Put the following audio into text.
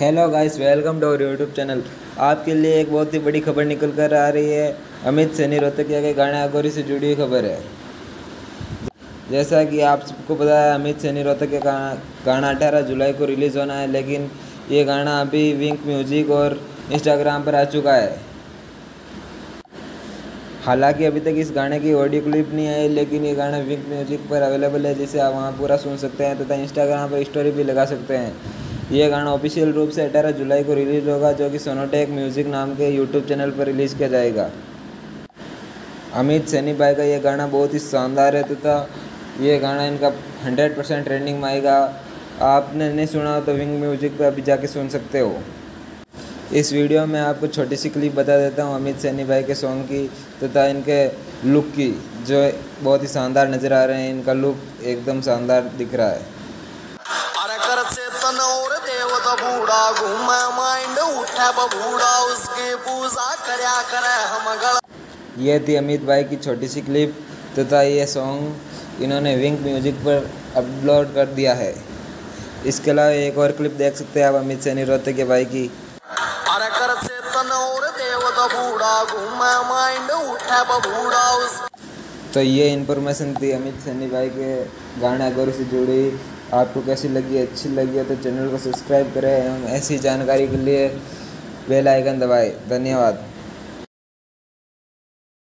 Hello guys, welcome to our YouTube channel. आपके लिए एक बहुत ही बड़ी खबर निकल कर आ रही है। अमित सैनी रोहतकिया के गाने अघोरी से जुड़ी हुई खबर है। जैसा कि आप सबको पता है, अमित सैनी रोहतकिया का गाना 18 जुलाई को रिलीज़ होना है, लेकिन ये गाना अभी विंक म्यूजिक और इंस्टाग्राम पर आ चुका है। हालांकि अभी तक इस गाने की ऑडियो क्लिप नहीं आई, लेकिन ये गाना विंक म्यूजिक पर अवेलेबल है, जिसे आप वहाँ पूरा सुन सकते हैं तथा इंस्टाग्राम पर स्टोरी भी लगा सकते हैं। ये गाना ऑफिशियल रूप से 18 जुलाई को रिलीज़ होगा, जो कि सोनोटेक म्यूजिक नाम के यूट्यूब चैनल पर रिलीज़ किया जाएगा। अमित सैनी भाई का ये गाना बहुत ही शानदार है तथा ये गाना इनका 100% ट्रेंडिंग में आएगा। आपने नहीं सुना हो तो विंग म्यूजिक पर अभी जाके सुन सकते हो। इस वीडियो में आपको छोटी सी क्लिप बता देता हूँ अमित सैनी भाई के सॉन्ग की तथा इनके लुक की, जो बहुत ही शानदार नज़र आ रहे हैं। इनका लुक एकदम शानदार दिख रहा है। बूढ़ा घूमे माइंड उठा बबूढ़ा उसकी पूजा करया करे हम। ये थी अमित भाई की छोटी सी क्लिप तथा ये सॉन्ग इन्होंने विंक म्यूजिक पर अपलोड कर दिया है। इसके अलावा एक और क्लिप देख सकते हैं आप अमित सैनी रोहतकिया भाई की। अरे कर चेतन और देवता बूढ़ा घूमे माइंड उठा बबूढ़ा उस। तो ये इन्फॉर्मेशन थी अमित सैनी भाई के गाना अघोरी से जुड़ी। आपको कैसी लगी? अच्छी लगी तो चैनल को सब्सक्राइब करें एवं ऐसी जानकारी के लिए बेल आइकन दबाएं। धन्यवाद।